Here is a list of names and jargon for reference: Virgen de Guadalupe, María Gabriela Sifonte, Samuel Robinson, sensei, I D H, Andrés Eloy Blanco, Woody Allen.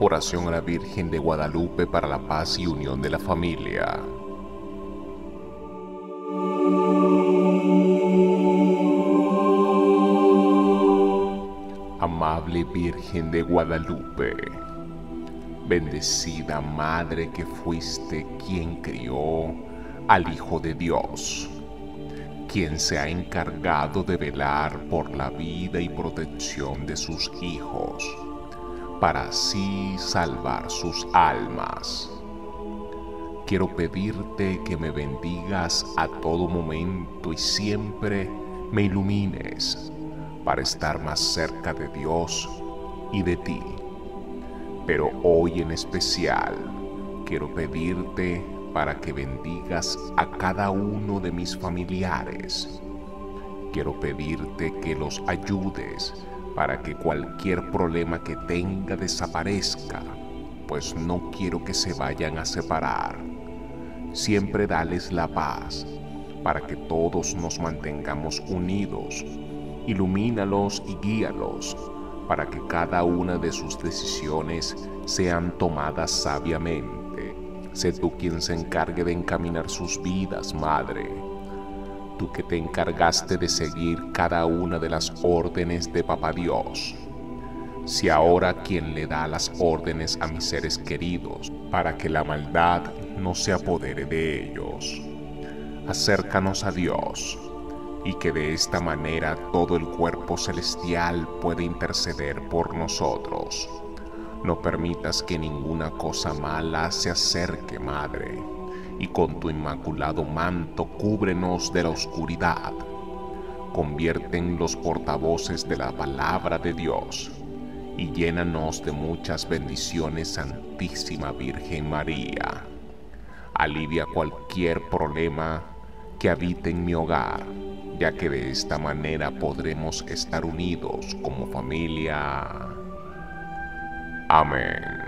Oración a la Virgen de Guadalupe para la paz y unión de la familia. Amable Virgen de Guadalupe, bendecida Madre que fuiste quien crió al Hijo de Dios, quien se ha encargado de velar por la vida y protección de sus hijos, para así salvar sus almas. Quiero pedirte que me bendigas a todo momento y siempre me ilumines para estar más cerca de Dios y de ti. Pero hoy en especial quiero pedirte para que bendigas a cada uno de mis familiares. Quiero pedirte que los ayudes para que cualquier problema que tenga desaparezca, pues no quiero que se vayan a separar. Siempre dales la paz, para que todos nos mantengamos unidos. Ilumínalos y guíalos, para que cada una de sus decisiones sean tomadas sabiamente. Sé tú quien se encargue de encaminar sus vidas, Madre. Tú que te encargaste de seguir cada una de las órdenes de Papá Dios. Si ahora quien le da las órdenes a mis seres queridos, para que la maldad no se apodere de ellos. Acércanos a Dios, y que de esta manera todo el cuerpo celestial pueda interceder por nosotros. No permitas que ninguna cosa mala se acerque, Madre, y con tu inmaculado manto cúbrenos de la oscuridad. Convierte en los portavoces de la palabra de Dios, y llénanos de muchas bendiciones, Santísima Virgen María. Alivia cualquier problema que habite en mi hogar, ya que de esta manera podremos estar unidos como familia. Amén.